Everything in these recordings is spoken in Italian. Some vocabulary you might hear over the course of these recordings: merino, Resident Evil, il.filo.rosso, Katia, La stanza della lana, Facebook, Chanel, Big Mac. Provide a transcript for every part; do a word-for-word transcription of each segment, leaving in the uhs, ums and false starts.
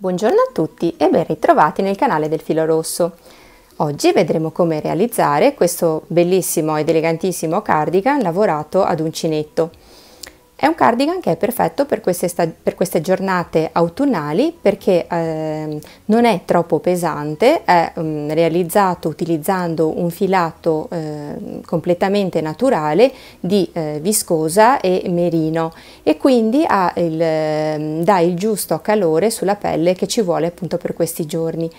Buongiorno a tutti e ben ritrovati nel canale del Filo Rosso. Oggi vedremo come realizzare questo bellissimo ed elegantissimo cardigan lavorato ad uncinetto. È un cardigan che è perfetto per queste, per queste giornate autunnali perché eh, non è troppo pesante, è um, realizzato utilizzando un filato eh, completamente naturale di eh, viscosa e merino e quindi ha il, eh, dà il giusto calore sulla pelle che ci vuole appunto per questi giorni.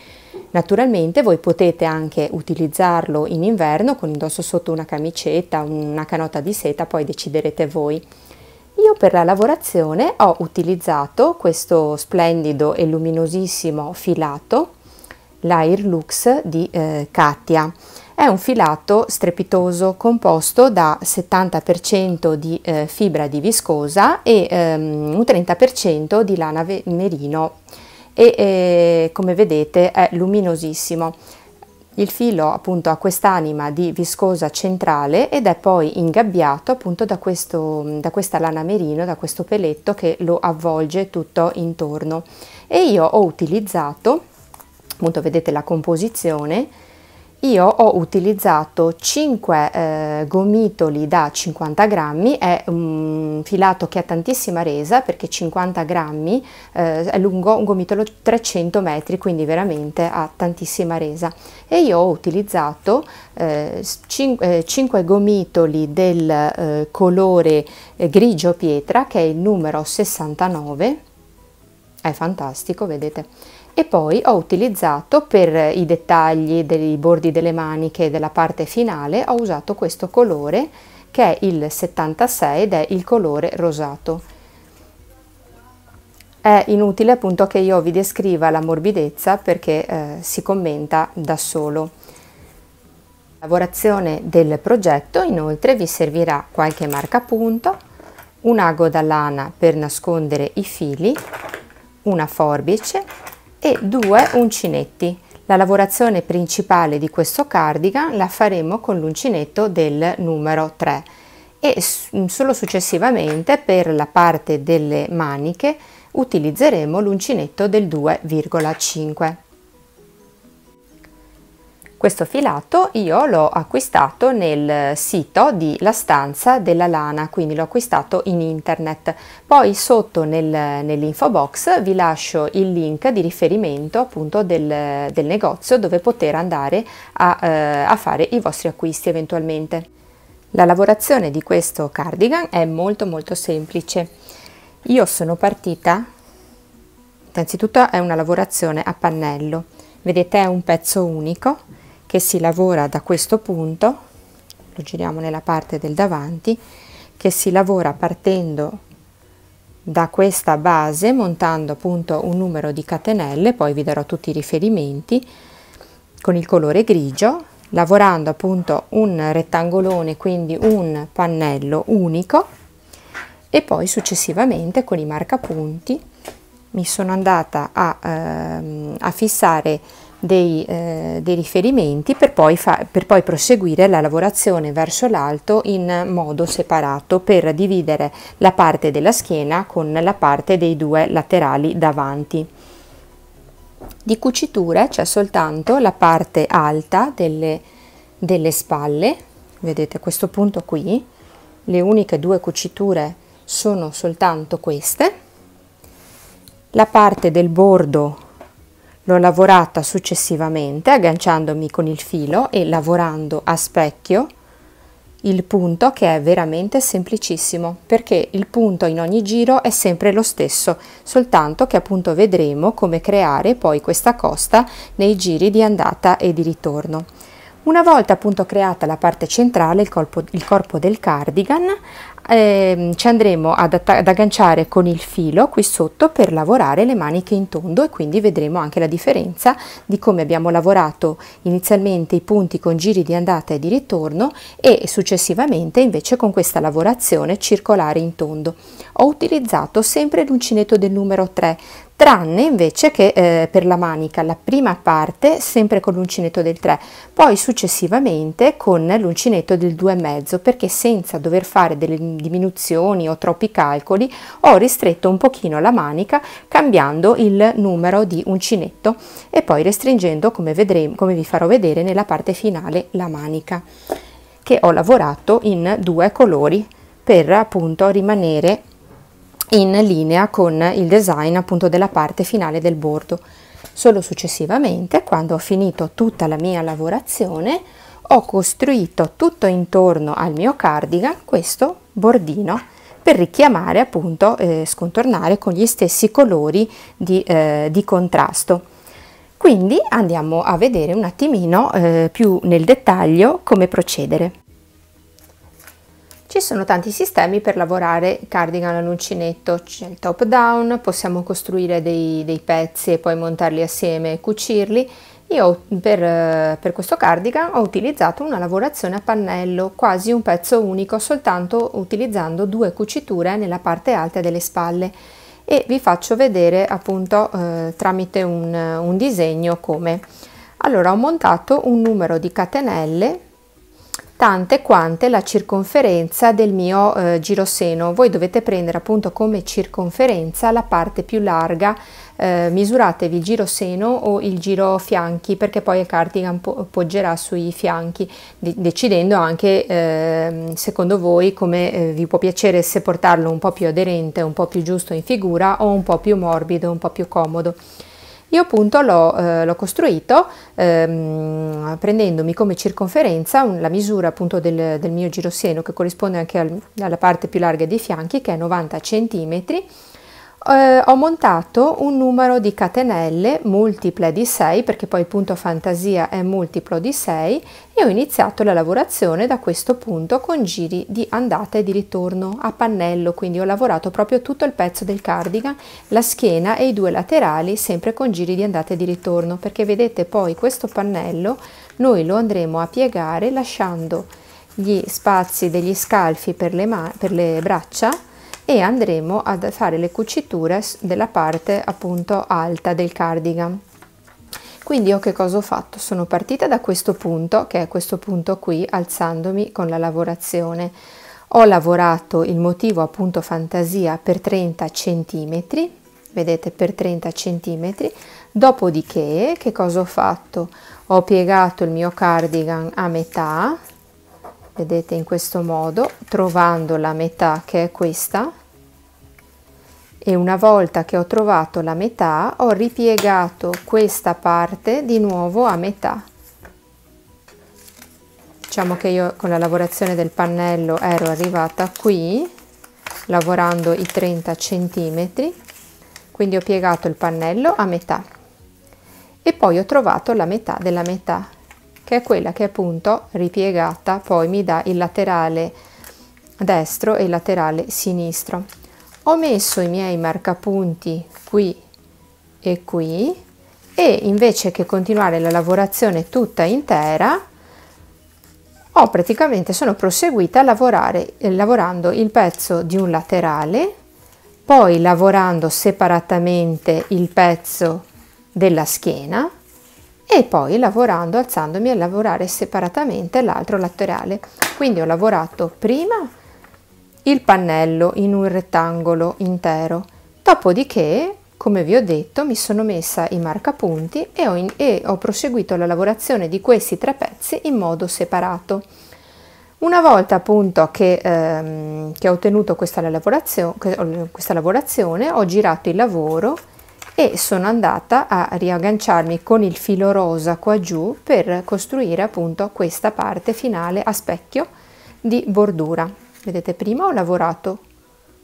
Naturalmente voi potete anche utilizzarlo in inverno con indosso sotto una camicetta, una canotta di seta, poi deciderete voi. Io per la lavorazione ho utilizzato questo splendido e luminosissimo filato, l'Air Lux di eh, Katia. È un filato strepitoso composto da settanta per cento di eh, fibra di viscosa e ehm, un trenta per cento di lana merino e eh, come vedete è luminosissimo. Il filo appunto ha quest'anima di viscosa centrale ed è poi ingabbiato appunto da, questo, da questa lana merino, da questo peletto che lo avvolge tutto intorno. E io ho utilizzato, appunto vedete la composizione, io ho utilizzato cinque eh, gomitoli da cinquanta grammi, è un filato che ha tantissima resa perché cinquanta grammi eh, è lungo un gomitolo trecento metri, quindi veramente ha tantissima resa. E io ho utilizzato eh, cinque eh, gomitoli del eh, colore eh, grigio pietra, che è il numero sessantanove, è fantastico, vedete. E poi ho utilizzato per i dettagli dei bordi delle maniche e della parte finale, ho usato questo colore che è il settantasei ed è il colore rosato. È inutile appunto che io vi descriva la morbidezza perché eh, si commenta da solo. La lavorazione del progetto inoltre vi servirà qualche marcapunto, un ago da lana per nascondere i fili, una forbice e due uncinetti. La lavorazione principale di questo cardigan la faremo con l'uncinetto del numero tre e solo successivamente per la parte delle maniche utilizzeremo l'uncinetto del due virgola cinque. Questo filato io l'ho acquistato nel sito di La stanza della lana, quindi l'ho acquistato in internet. Poi sotto nel, nell'info box vi lascio il link di riferimento appunto del, del negozio dove poter andare a, eh, a fare i vostri acquisti eventualmente. La lavorazione di questo cardigan è molto molto semplice. Io sono partita, innanzitutto è una lavorazione a pannello, vedete è un pezzo unico che si lavora da questo punto, lo giriamo nella parte del davanti, che si lavora partendo da questa base, montando appunto un numero di catenelle, poi vi darò tutti i riferimenti, con il colore grigio, lavorando appunto un rettangolone, quindi un pannello unico, e poi successivamente con i marcapunti mi sono andata a, ehm, a fissare Dei, eh, dei riferimenti per poi, fa, per poi proseguire la lavorazione verso l'alto in modo separato per dividere la parte della schiena con la parte dei due laterali davanti. Di cuciture c'è soltanto la parte alta delle, delle spalle, vedete a questo punto qui, le uniche due cuciture sono soltanto queste, la parte del bordo l'ho lavorata successivamente agganciandomi con il filo e lavorando a specchio il punto, che è veramente semplicissimo perché il punto in ogni giro è sempre lo stesso, soltanto che appunto vedremo come creare poi questa costa nei giri di andata e di ritorno. Una volta appunto creata la parte centrale, il corpo, il corpo del cardigan, ehm, ci andremo ad, ad agganciare con il filo qui sotto per lavorare le maniche in tondo e quindi vedremo anche la differenza di come abbiamo lavorato inizialmente i punti con giri di andata e di ritorno e successivamente invece con questa lavorazione circolare in tondo. Ho utilizzato sempre l'uncinetto del numero tre tranne invece che eh, per la manica, la prima parte sempre con l'uncinetto del tre, poi successivamente con l'uncinetto del due e mezzo, perché senza dover fare delle diminuzioni o troppi calcoli ho ristretto un pochino la manica cambiando il numero di uncinetto e poi restringendo, come vedremo, come vi farò vedere nella parte finale, la manica, che ho lavorato in due colori per appunto rimanere in linea con il design appunto della parte finale del bordo. Solo successivamente, quando ho finito tutta la mia lavorazione, ho costruito tutto intorno al mio cardigan questo bordino per richiamare appunto eh, scontornare con gli stessi colori di, eh, di contrasto. Quindi andiamo a vedere un attimino eh, più nel dettaglio come procedere. Ci sono tanti sistemi per lavorare cardigan all'uncinetto, c'è il top down, possiamo costruire dei, dei pezzi e poi montarli assieme e cucirli. Io per, per questo cardigan ho utilizzato una lavorazione a pannello, quasi un pezzo unico, soltanto utilizzando due cuciture nella parte alta delle spalle, e vi faccio vedere appunto eh, tramite un, un disegno come. Allora, ho montato un numero di catenelle tante quante la circonferenza del mio eh, giroseno. Voi dovete prendere appunto come circonferenza la parte più larga, eh, misuratevi il giroseno o il giro fianchi, perché poi il cardigan po poggerà sui fianchi, de decidendo anche eh, secondo voi come eh, vi può piacere, se portarlo un po' più aderente, un po' più giusto in figura o un po' più morbido, un po' più comodo. Io appunto l'ho eh, costruito ehm, prendendomi come circonferenza un, la misura appunto del, del mio giroseno, che corrisponde anche al, alla parte più larga dei fianchi, che è novanta centimetri. Eh, ho montato un numero di catenelle multiple di sei, perché poi il punto fantasia è multiplo di sei, e ho iniziato la lavorazione da questo punto con giri di andata e di ritorno a pannello. Quindi ho lavorato proprio tutto il pezzo del cardigan, la schiena e i due laterali, sempre con giri di andata e di ritorno, perché vedete poi questo pannello noi lo andremo a piegare lasciando gli spazi degli scalfi per le, per le braccia, e andremo a fare le cuciture della parte appunto alta del cardigan. Quindi io che cosa ho fatto? Sono partita da questo punto, che è questo punto qui, alzandomi con la lavorazione. Ho lavorato il motivo appunto fantasia per trenta centimetri, vedete, per trenta centimetri, dopodiché che cosa ho fatto? Ho piegato il mio cardigan a metà, vedete, in questo modo, trovando la metà che è questa, e una volta che ho trovato la metà ho ripiegato questa parte di nuovo a metà. Diciamo che io con la lavorazione del pannello ero arrivata qui, lavorando i trenta centimetri, quindi ho piegato il pannello a metà e poi ho trovato la metà della metà, che è quella che appunto ripiegata poi mi dà il laterale destro e il laterale sinistro. Ho messo i miei marcapunti qui e qui, e invece che continuare la lavorazione tutta intera, ho praticamente sono proseguita a lavorare eh, lavorando il pezzo di un laterale, poi lavorando separatamente il pezzo della schiena, e poi lavorando, alzandomi a lavorare separatamente l'altro laterale. Quindi ho lavorato prima il pannello in un rettangolo intero, dopodiché, come vi ho detto, mi sono messa i marcapunti e ho, in, e ho proseguito la lavorazione di questi tre pezzi in modo separato. Una volta appunto che, ehm, che ho ottenuto questa lavorazione, questa lavorazione, ho girato il lavoro e sono andata a riagganciarmi con il filo rosa qua giù per costruire appunto questa parte finale a specchio di bordura. Vedete, prima ho lavorato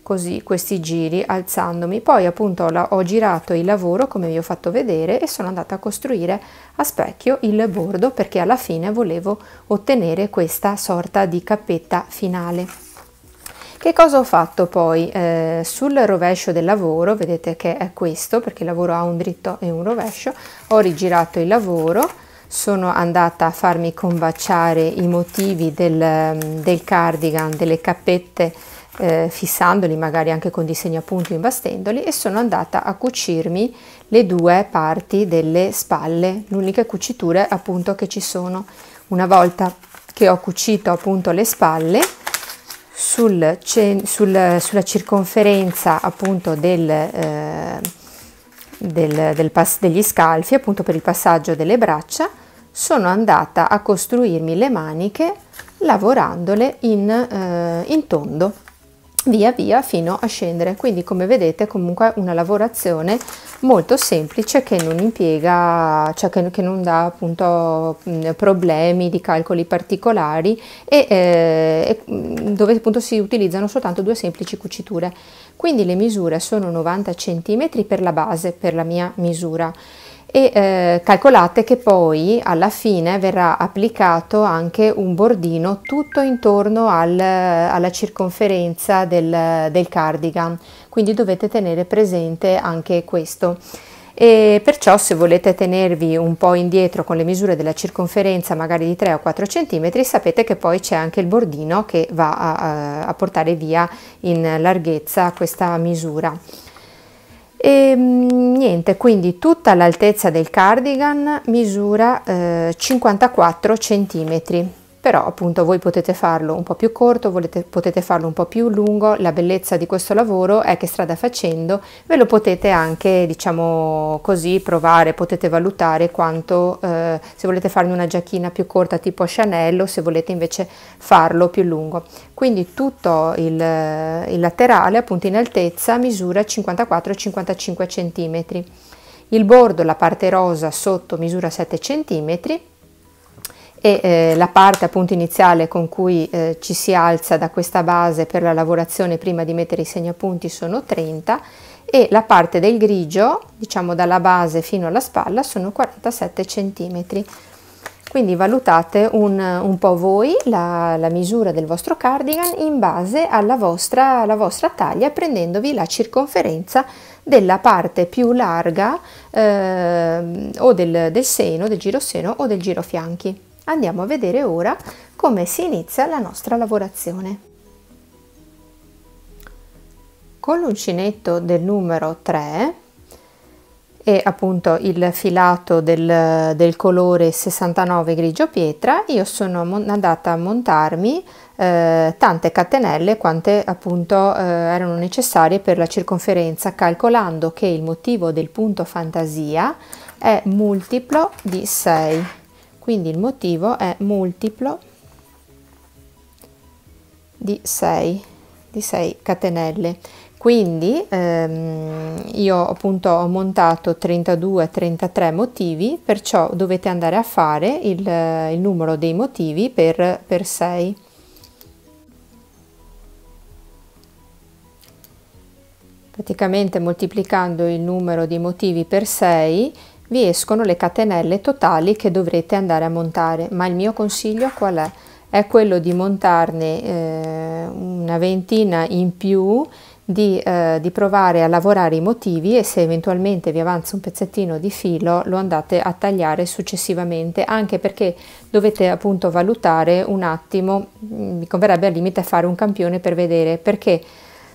così questi giri alzandomi, poi appunto ho girato il lavoro come vi ho fatto vedere e sono andata a costruire a specchio il bordo, perché alla fine volevo ottenere questa sorta di cappetta finale. Che cosa ho fatto poi? Eh, sul rovescio del lavoro, vedete che è questo, perché il lavoro ha un dritto e un rovescio, ho rigirato il lavoro, sono andata a farmi combaciare i motivi del, del cardigan, delle cappette eh, fissandoli magari anche con disegni a punto, imbastendoli, e sono andata a cucirmi le due parti delle spalle, le uniche cuciture appunto che ci sono. Una volta che ho cucito appunto le spalle, sul, sul, sulla circonferenza appunto del, eh, del, del pas, degli scalfi, appunto per il passaggio delle braccia, sono andata a costruirmi le maniche lavorandole in, eh, in tondo via via fino a scendere. Quindi, come vedete, comunque una lavorazione molto semplice che non impiega, cioè che, che non dà appunto mh, problemi di calcoli particolari, e, eh, e dove appunto si utilizzano soltanto due semplici cuciture. Quindi le misure sono novanta centimetri per la base, per la mia misura, e eh, calcolate che poi alla fine verrà applicato anche un bordino tutto intorno al, alla circonferenza del, del cardigan, quindi dovete tenere presente anche questo. E perciò, se volete tenervi un po' indietro con le misure della circonferenza, magari di tre o quattro centimetri, sapete che poi c'è anche il bordino che va a, a portare via in larghezza questa misura. E niente, quindi tutta l'altezza del cardigan misura eh, cinquantaquattro centimetri, però appunto voi potete farlo un po' più corto, volete, potete farlo un po' più lungo. La bellezza di questo lavoro è che strada facendo ve lo potete anche, diciamo così, provare, potete valutare quanto, eh, se volete farne una giacchina più corta tipo Chanel, o se volete invece farlo più lungo. Quindi tutto il, il laterale appunto in altezza misura cinquantaquattro cinquantacinque centimetri, il bordo, la parte rosa sotto, misura sette centimetri, e eh, la parte appunto iniziale con cui eh, ci si alza da questa base per la lavorazione prima di mettere i segnapunti sono trenta, e la parte del grigio, diciamo dalla base fino alla spalla, sono quarantasette centimetri. Quindi valutate un, un po' voi la, la misura del vostro cardigan in base alla vostra, alla vostra taglia, prendendovi la circonferenza della parte più larga eh, o del, del seno, del giroseno o del girofianchi. Andiamo a vedere ora come si inizia la nostra lavorazione. Con l'uncinetto del numero tre e appunto il filato del, del colore sessantanove grigio pietra, io sono andata a montarmi eh, tante catenelle quante appunto eh, erano necessarie per la circonferenza, calcolando che il motivo del punto fantasia è multiplo di sei, quindi il motivo è multiplo di sei, di sei catenelle. Quindi ehm, io appunto ho montato trentadue trentatré motivi, perciò dovete andare a fare il, il numero dei motivi per, per sei. Praticamente moltiplicando il numero di motivi per sei vi escono le catenelle totali che dovrete andare a montare, ma il mio consiglio qual è? È quello di montarne eh, una ventina in più, Di, eh, di provare a lavorare i motivi, e se eventualmente vi avanza un pezzettino di filo lo andate a tagliare successivamente, anche perché dovete appunto valutare un attimo. Mi converrebbe al limite fare un campione per vedere, perché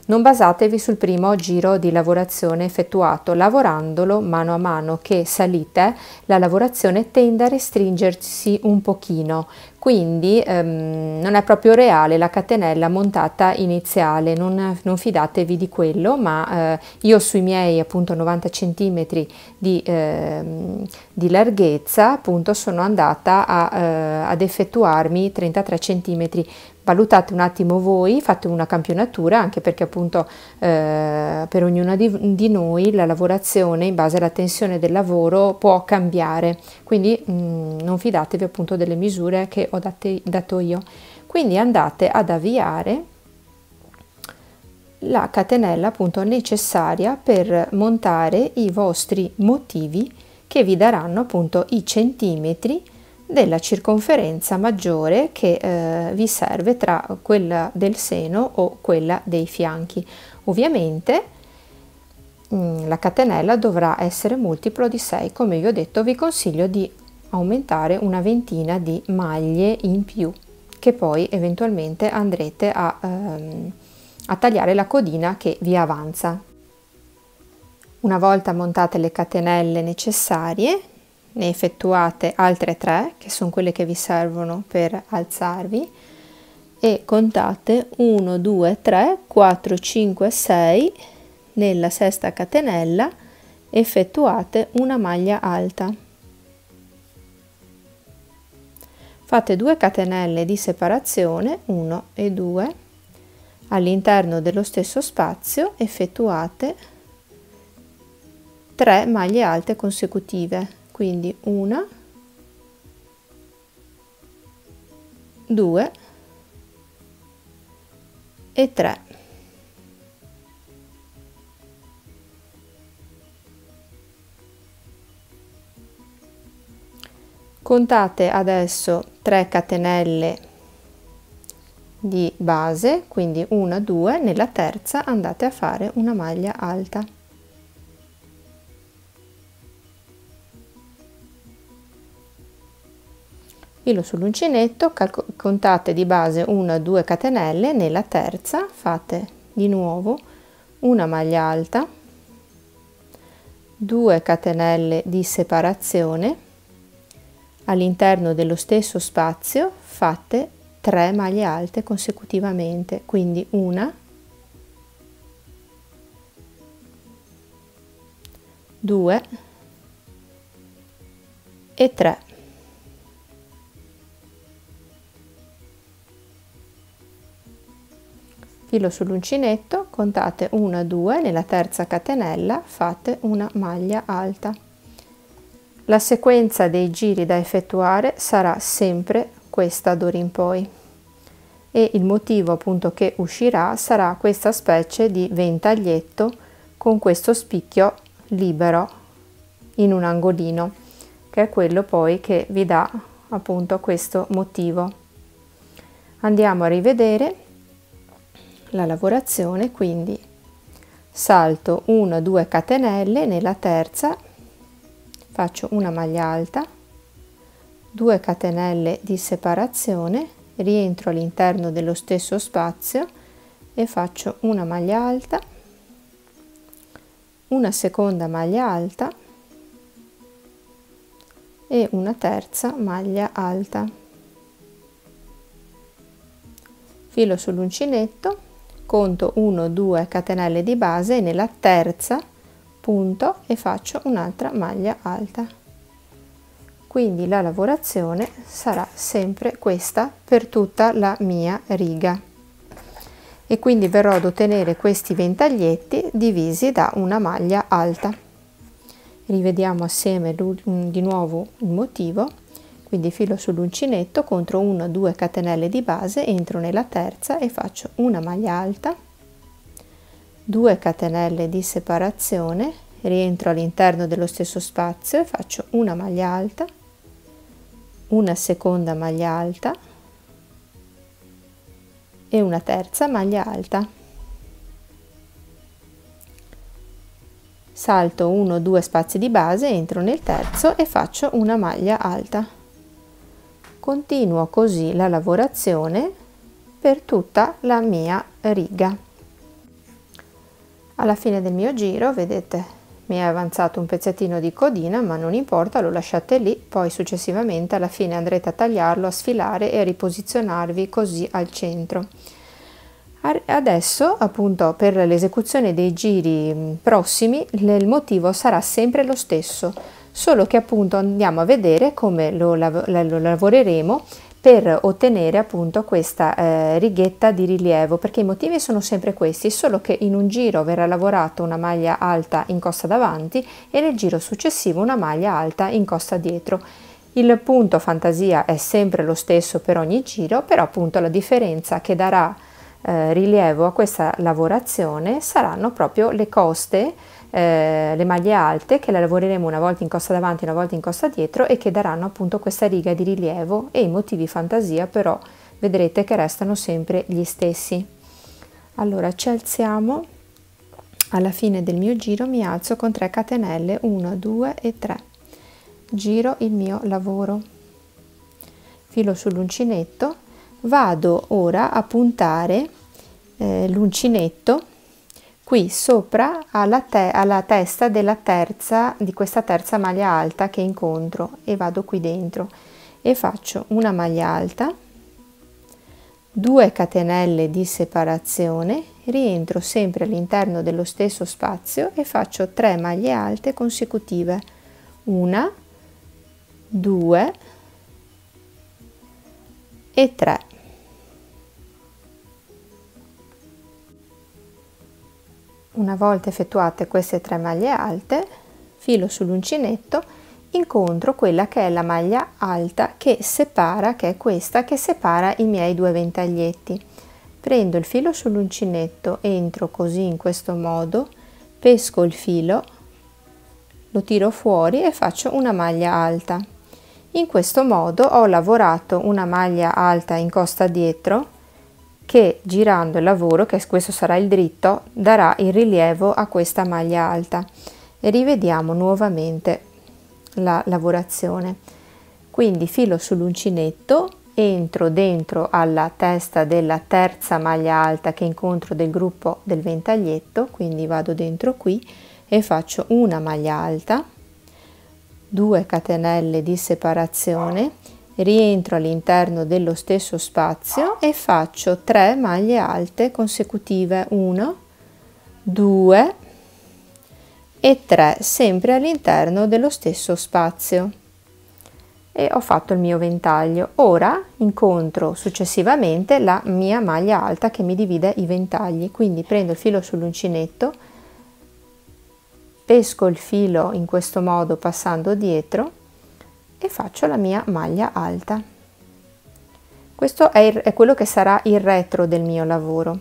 non basatevi sul primo giro di lavorazione effettuato. Lavorandolo mano a mano che salite, la lavorazione tende a restringersi un pochino, quindi ehm, non è proprio reale la catenella montata iniziale, non, non fidatevi di quello, ma eh, io sui miei appunto novanta centimetri di, eh, di larghezza appunto sono andata a, eh, ad effettuarmi trentatré centimetri. Valutate un attimo voi, fate una campionatura, anche perché appunto eh, per ognuna di, di noi la lavorazione in base alla tensione del lavoro può cambiare, quindi mh, non fidatevi appunto delle misure che ho date, dato io. Quindi andate ad avviare la catenella appunto necessaria per montare i vostri motivi, che vi daranno appunto i centimetri della circonferenza maggiore che eh, vi serve, tra quella del seno o quella dei fianchi. Ovviamente mh, la catenella dovrà essere multiplo di sei, come vi ho detto. Vi consiglio di aumentare una ventina di maglie in più, che poi eventualmente andrete a, ehm, a tagliare la codina che vi avanza. Una volta montate le catenelle necessarie, ne effettuate altre tre, che sono quelle che vi servono per alzarvi, e contate uno, due, tre, quattro, cinque, sei, nella sesta catenella effettuate una maglia alta. Fate due catenelle di separazione, uno e due, all'interno dello stesso spazio effettuate tre maglie alte consecutive, quindi una, due e tre. Contate adesso tre catenelle di base, quindi una, due, nella terza andate a fare una maglia alta. Filo sull'uncinetto, contate di base una, due catenelle, nella terza fate di nuovo una maglia alta, due catenelle di separazione, all'interno dello stesso spazio fate tre maglie alte consecutivamente, quindi una, due e tre. Filo sull'uncinetto, contate una, due, nella terza catenella fate una maglia alta. La sequenza dei giri da effettuare sarà sempre questa d'ora in poi, e il motivo appunto che uscirà sarà questa specie di ventaglietto con questo spicchio libero in un angolino, che è quello poi che vi dà appunto questo motivo. Andiamo a rivedere la lavorazione, quindi salto una, due catenelle, nella terza faccio una maglia alta, due catenelle di separazione, rientro all'interno dello stesso spazio e faccio una maglia alta, una seconda maglia alta e una terza maglia alta. Filo sull'uncinetto, conto uno, due catenelle di base e nella terza punto e faccio un'altra maglia alta. Quindi la lavorazione sarà sempre questa per tutta la mia riga, e quindi verrò ad ottenere questi ventaglietti divisi da una maglia alta. Rivediamo assieme di nuovo il motivo, quindi filo sull'uncinetto, contro uno, due catenelle di base, entro nella terza e faccio una maglia alta, due catenelle di separazione, rientro all'interno dello stesso spazio e faccio una maglia alta, una seconda maglia alta e una terza maglia alta. Salto uno, due spazi di base, entro nel terzo e faccio una maglia alta. Continuo così la lavorazione per tutta la mia riga. Alla fine del mio giro, vedete, mi è avanzato un pezzettino di codina, ma non importa, lo lasciate lì, poi successivamente alla fine andrete a tagliarlo, a sfilare e a riposizionarvi così al centro. Adesso, appunto, per l'esecuzione dei giri prossimi, il motivo sarà sempre lo stesso, solo che appunto andiamo a vedere come lo, lav- lo lavoreremo per ottenere appunto questa eh, righetta di rilievo, perché i motivi sono sempre questi, solo che in un giro verrà lavorata una maglia alta in costa davanti e nel giro successivo una maglia alta in costa dietro. Il punto fantasia è sempre lo stesso per ogni giro, però appunto la differenza che darà eh, rilievo a questa lavorazione saranno proprio le coste, Eh, le maglie alte, che le lavoreremo una volta in costa davanti una volta in costa dietro, e che daranno appunto questa riga di rilievo, e i motivi fantasia però vedrete che restano sempre gli stessi. Allora ci alziamo alla fine del mio giro, mi alzo con tre catenelle, uno, due e tre, giro il mio lavoro, filo sull'uncinetto, vado ora a puntare eh, l'uncinetto qui sopra alla, te alla testa della terza di questa terza maglia alta che incontro, e vado qui dentro e faccio una maglia alta, due catenelle di separazione, rientro sempre all'interno dello stesso spazio e faccio tre maglie alte consecutive, una, due e tre. Una volta effettuate queste tre maglie alte, filo sull'uncinetto, incontro quella che è la maglia alta che separa, che è questa che separa i miei due ventaglietti. Prendo il filo sull'uncinetto, entro così in questo modo, pesco il filo, lo tiro fuori e faccio una maglia alta. In questo modo ho lavorato una maglia alta in costa dietro, che girando il lavoro, che questo sarà il dritto, darà il rilievo a questa maglia alta. E rivediamo nuovamente la lavorazione. Quindi filo sull'uncinetto, entro dentro alla testa della terza maglia alta che incontro del gruppo del ventaglietto, quindi vado dentro qui e faccio una maglia alta, due catenelle di separazione, rientro all'interno dello stesso spazio e faccio tre maglie alte consecutive, uno, due e tre, sempre all'interno dello stesso spazio, e ho fatto il mio ventaglio. Ora incontro successivamente la mia maglia alta che mi divide i ventagli, quindi prendo il filo sull'uncinetto, pesco il filo in questo modo passando dietro e faccio la mia maglia alta. Questo è, il, è quello che sarà il retro del mio lavoro.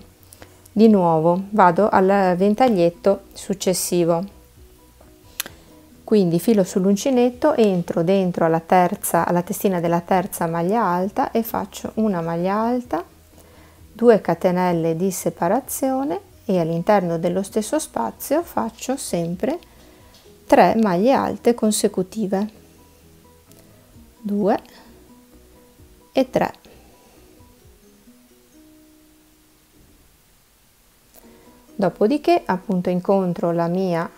Di nuovo vado al ventaglietto successivo, quindi filo sull'uncinetto, entro dentro alla terza, alla testina della terza maglia alta e faccio una maglia alta, due catenelle di separazione e all'interno dello stesso spazio faccio sempre tre maglie alte consecutive, due e tre. Dopodiché appunto incontro la mia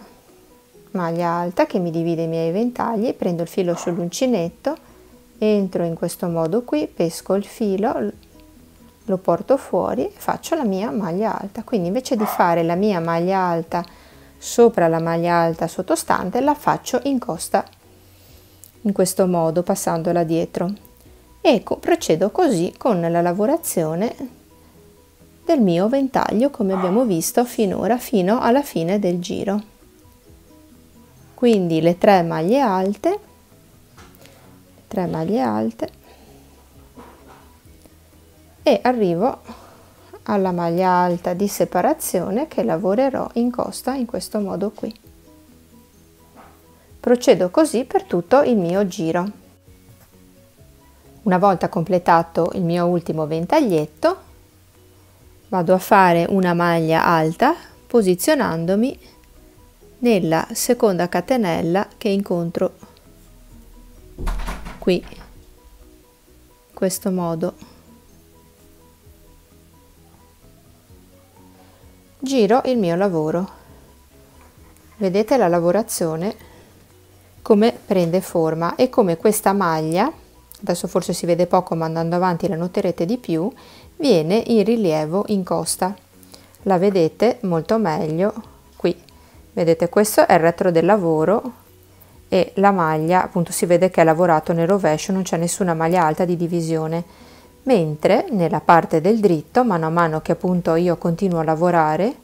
maglia alta che mi divide i miei ventagli, prendo il filo sull'uncinetto, entro in questo modo qui, pesco il filo, lo porto fuori e faccio la mia maglia alta. Quindi invece di fare la mia maglia alta sopra la maglia alta sottostante, la faccio in costa in questo modo passandola dietro, e procedo così con la lavorazione del mio ventaglio, come abbiamo visto finora, fino alla fine del giro. Quindi le tre maglie alte, tre maglie alte, e arrivo alla maglia alta di separazione che lavorerò in costa in questo modo qui. Procedo così per tutto il mio giro. Una volta completato il mio ultimo ventaglietto, vado a fare una maglia alta posizionandomi nella seconda catenella che incontro qui, in questo modo. Giro il mio lavoro. Vedete la lavorazione come prende forma e come questa maglia, adesso forse si vede poco ma andando avanti la noterete di più, viene in rilievo in costa. La vedete molto meglio qui, vedete, questo è il retro del lavoro e la maglia appunto si vede che è lavorato nel rovescio, non c'è nessuna maglia alta di divisione, mentre nella parte del dritto, mano a mano che appunto io continuo a lavorare,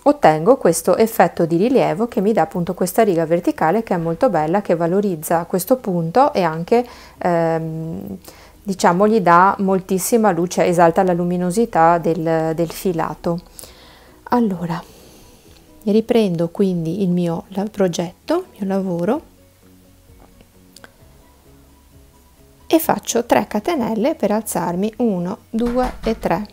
ottengo questo effetto di rilievo che mi dà appunto questa riga verticale che è molto bella, che valorizza questo punto e anche ehm, diciamo gli dà moltissima luce, esalta la luminosità del, del filato. Allora riprendo quindi il mio progetto, il mio lavoro, e faccio tre catenelle per alzarmi, uno, due e tre.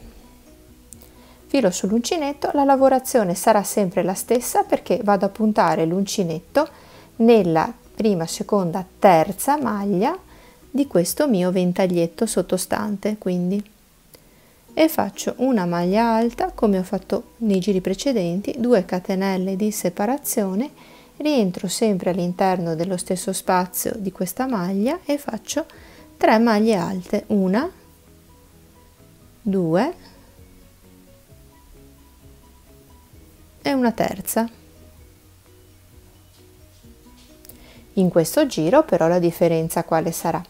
Filo sull'uncinetto, la lavorazione sarà sempre la stessa perché vado a puntare l'uncinetto nella prima, seconda, terza maglia di questo mio ventaglietto sottostante, quindi e faccio una maglia alta come ho fatto nei giri precedenti, due catenelle di separazione, rientro sempre all'interno dello stesso spazio di questa maglia e faccio tre maglie alte, una, due e una terza. In questo giro però la differenza quale sarà?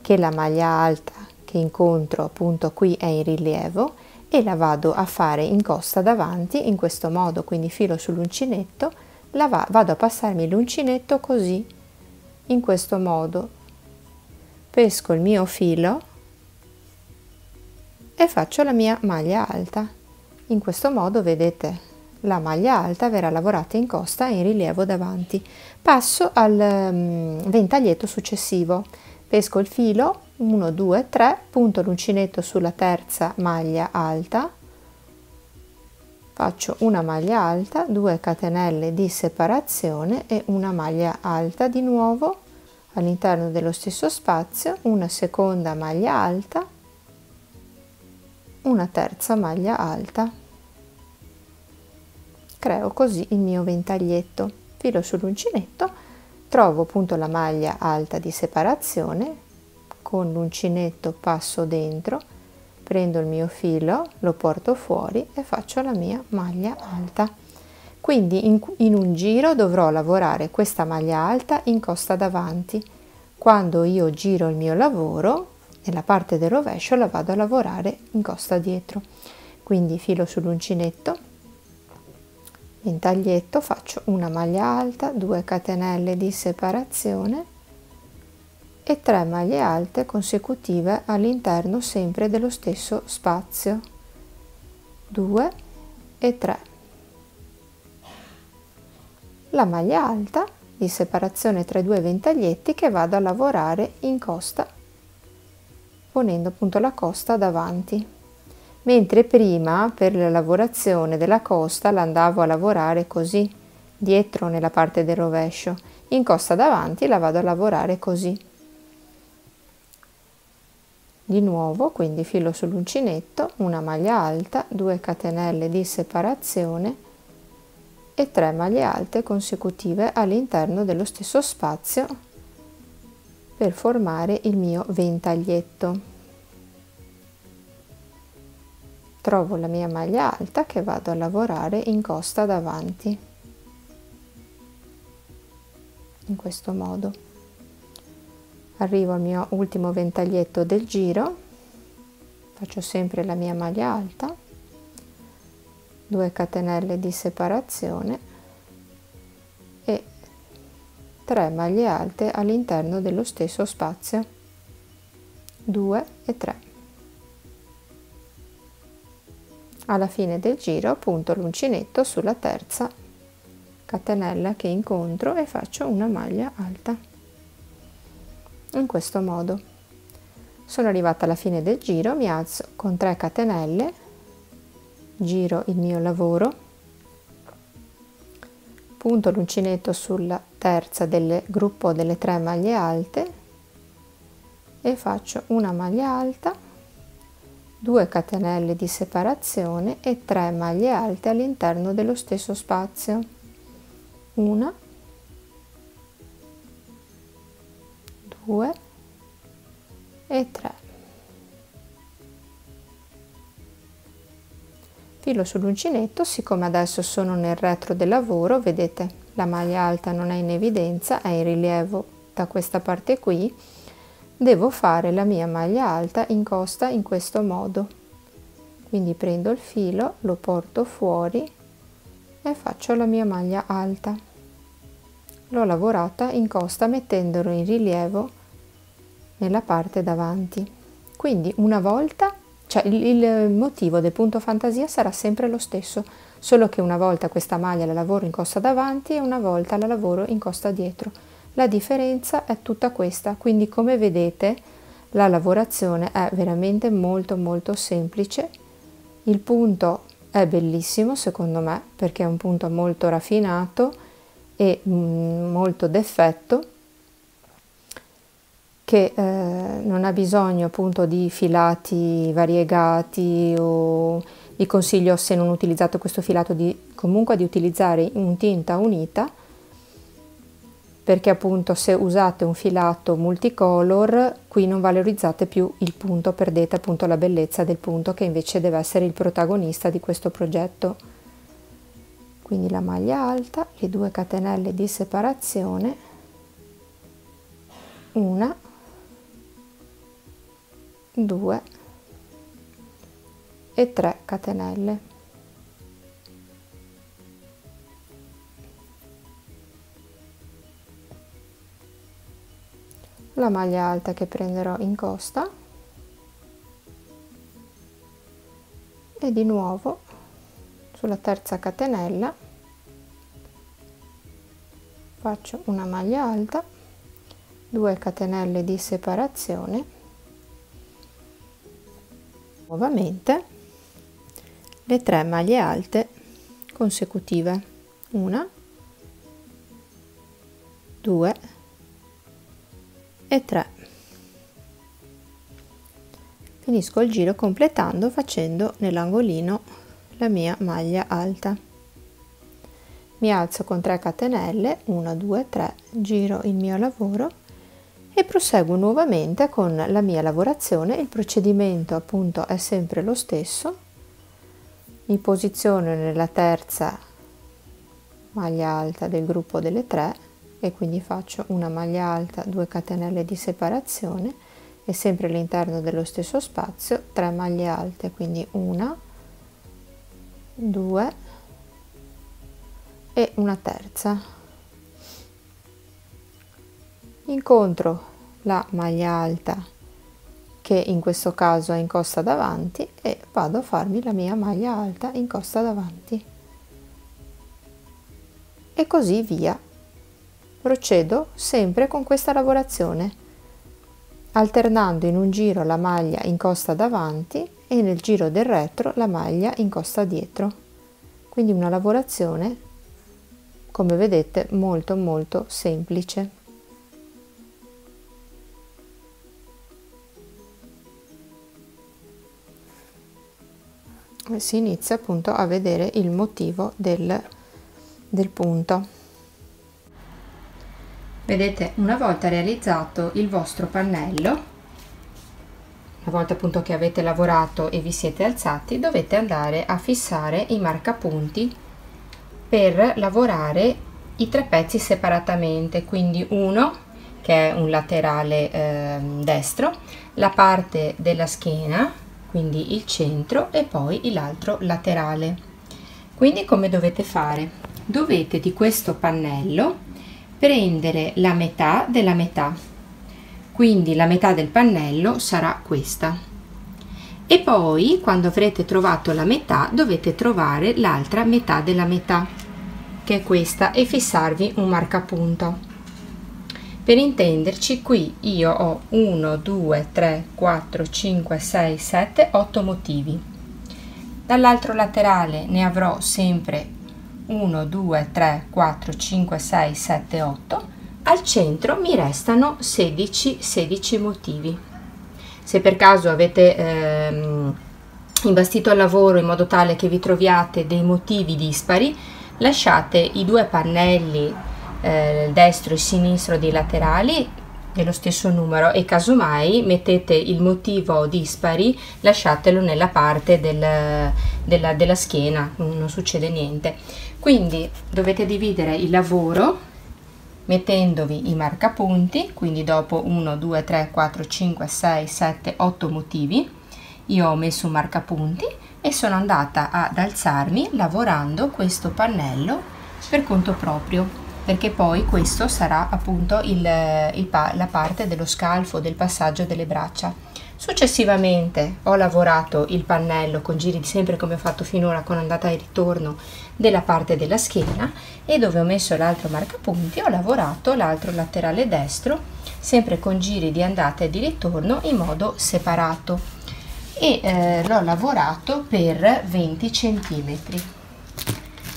Che la maglia alta che incontro appunto qui è in rilievo e la vado a fare in costa davanti in questo modo, quindi filo sull'uncinetto, la va vado a passarmi l'uncinetto così, in questo modo pesco il mio filo e faccio la mia maglia alta. In questo modo vedete la maglia alta verrà lavorata in costa e in rilievo davanti. Passo al ventaglietto successivo, pesco il filo, uno, due, tre, punto l'uncinetto sulla terza maglia alta, faccio una maglia alta, due catenelle di separazione e una maglia alta di nuovo all'interno dello stesso spazio, una seconda maglia alta, una terza maglia alta. Creo così il mio ventaglietto, filo sull'uncinetto, trovo appunto la maglia alta di separazione, con l'uncinetto passo dentro, prendo il mio filo, lo porto fuori e faccio la mia maglia alta. Quindi in, in un giro dovrò lavorare questa maglia alta in costa davanti. Quando io giro il mio lavoro, nella parte del rovescio la vado a lavorare in costa dietro. Quindi filo sull'uncinetto, ventaglietto, faccio una maglia alta, due catenelle di separazione e tre maglie alte consecutive all'interno sempre dello stesso spazio, due e tre. La maglia alta di separazione tra i due ventaglietti che vado a lavorare in costa, ponendo appunto la costa davanti. Mentre prima per la lavorazione della costa la andavo a lavorare così, dietro nella parte del rovescio, in costa davanti la vado a lavorare così. Di nuovo, quindi filo sull'uncinetto, una maglia alta, due catenelle di separazione e tre maglie alte consecutive all'interno dello stesso spazio per formare il mio ventaglietto. Trovo la mia maglia alta che vado a lavorare in costa davanti, in questo modo. Arrivo al mio ultimo ventaglietto del giro, faccio sempre la mia maglia alta, due catenelle di separazione e tre maglie alte all'interno dello stesso spazio, due e tre. Alla fine del giro punto l'uncinetto sulla terza catenella che incontro e faccio una maglia alta. In questo modo sono arrivata alla fine del giro, mi alzo con tre catenelle, giro il mio lavoro, punto l'uncinetto sulla terza del gruppo delle tre maglie alte e faccio una maglia alta, due catenelle di separazione e tre maglie alte all'interno dello stesso spazio, una, due e tre. Filo sull'uncinetto, siccome adesso sono nel retro del lavoro, vedete la maglia alta non è in evidenza, è in rilievo da questa parte qui, devo fare la mia maglia alta in costa in questo modo, quindi prendo il filo, lo porto fuori e faccio la mia maglia alta, l'ho lavorata in costa mettendolo in rilievo nella parte davanti. Quindi una volta, cioè il, il motivo del punto fantasia sarà sempre lo stesso, solo che una volta questa maglia la lavoro in costa davanti e una volta la lavoro in costa dietro. La differenza è tutta questa, quindi come vedete la lavorazione è veramente molto molto semplice. Il punto è bellissimo secondo me perché è un punto molto raffinato e molto d'effetto, che eh, non ha bisogno appunto di filati variegati, o vi consiglio, se non utilizzate questo filato, di comunque di utilizzare un tinta unita, perché appunto se usate un filato multicolor qui non valorizzate più il punto, perdete appunto la bellezza del punto che invece deve essere il protagonista di questo progetto. Quindi la maglia alta, le due catenelle di separazione, una, due e tre catenelle. La maglia alta che prenderò in costa e di nuovo sulla terza catenella faccio una maglia alta, due catenelle di separazione, nuovamente le tre maglie alte consecutive, una, due e tre. Finisco il giro completando, facendo nell'angolino la mia maglia alta, mi alzo con tre catenelle, uno due tre, giro il mio lavoro e proseguo nuovamente con la mia lavorazione. Il procedimento appunto è sempre lo stesso, mi posiziono nella terza maglia alta del gruppo delle tre e quindi faccio una maglia alta, due catenelle di separazione e sempre all'interno dello stesso spazio tre maglie alte, quindi una, due e una terza. Incontro la maglia alta che in questo caso è in costa davanti e vado a farmi la mia maglia alta in costa davanti e così via. Procedo sempre con questa lavorazione, alternando in un giro la maglia in costa davanti e nel giro del retro la maglia in costa dietro, quindi una lavorazione, come vedete, molto molto semplice. E si inizia appunto a vedere il motivo del, del punto. Vedete, una volta realizzato il vostro pannello, una volta appunto che avete lavorato e vi siete alzati, dovete andare a fissare i marcapunti per lavorare i tre pezzi separatamente, quindi uno che è un laterale eh, destro, la parte della schiena, quindi il centro, e poi l'altro laterale. Quindi come dovete fare? Dovete di questo pannello prendere la metà della metà, quindi la metà del pannello sarà questa, e poi quando avrete trovato la metà dovete trovare l'altra metà della metà, che è questa, e fissarvi un marcapunto. Per intenderci, qui io ho uno due tre quattro cinque sei sette otto motivi, dall'altro laterale ne avrò sempre uno due tre quattro cinque sei sette otto, al centro mi restano sedici sedici motivi. Se per caso avete ehm, imbastito il lavoro in modo tale che vi troviate dei motivi dispari, lasciate i due pannelli eh, destro e sinistro dei laterali dello stesso numero e casomai mettete il motivo dispari, lasciatelo nella parte del, della, della schiena, non succede niente. Quindi dovete dividere il lavoro mettendovi i marcapunti, quindi dopo uno due tre quattro cinque sei sette otto motivi io ho messo un marcapunti e sono andata ad alzarmi lavorando questo pannello per conto proprio, perché poi questo sarà appunto il, il, la parte dello scalfo, del passaggio delle braccia. Successivamente ho lavorato il pannello con giri sempre come ho fatto finora, con andata e ritorno della parte della schiena, e dove ho messo l'altro marcapunti ho lavorato l'altro laterale destro sempre con giri di andata e di ritorno in modo separato, e eh, l'ho lavorato per venti centimetri.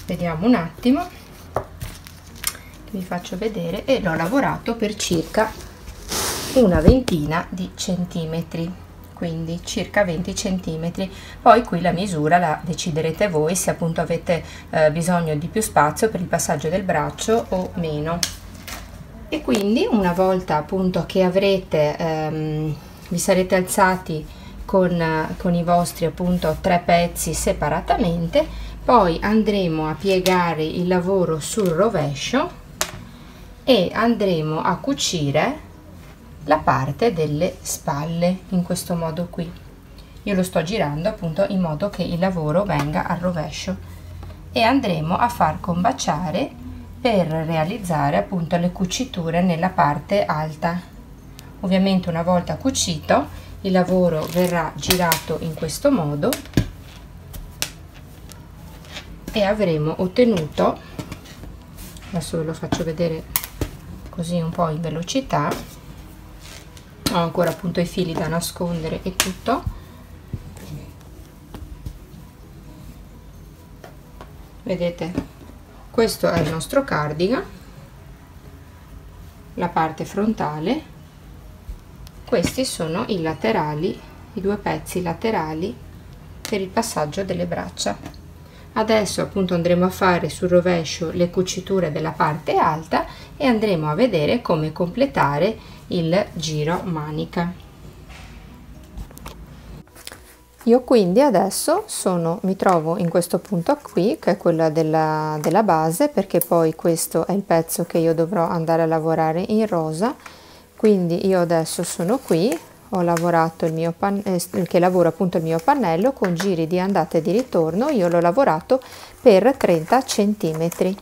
Vediamo un attimo, vi faccio vedere, e l'ho lavorato per circa una ventina di centimetri, quindi circa venti centimetri. Poi qui la misura la deciderete voi, se appunto avete eh, bisogno di più spazio per il passaggio del braccio o meno. E quindi, una volta appunto che avrete ehm, vi sarete alzati con, con i vostri appunto tre pezzi separatamente, poi andremo a piegare il lavoro sul rovescio e andremo a cucire la parte delle spalle in questo modo qui. Io lo sto girando appunto in modo che il lavoro venga al rovescio, e andremo a far combaciare per realizzare appunto le cuciture nella parte alta. Ovviamente, una volta cucito, il lavoro verrà girato in questo modo e avremo ottenuto, adesso ve lo faccio vedere così un po' in velocità, ho ancora appunto i fili da nascondere e tutto, vedete, questo è il nostro cardigan, la parte frontale, questi sono i laterali, i due pezzi laterali per il passaggio delle braccia. Adesso appunto andremo a fare sul rovescio le cuciture della parte alta e andremo a vedere come completare il giro manica. Io quindi adesso sono, mi trovo in questo punto qui, che è quella della, della base, perché poi questo è il pezzo che io dovrò andare a lavorare in rosa. Quindi io adesso sono qui, ho lavorato il mio pannello, eh, che lavoro appunto il mio pannello con giri di andata e di ritorno. Io l'ho lavorato per trenta centimetri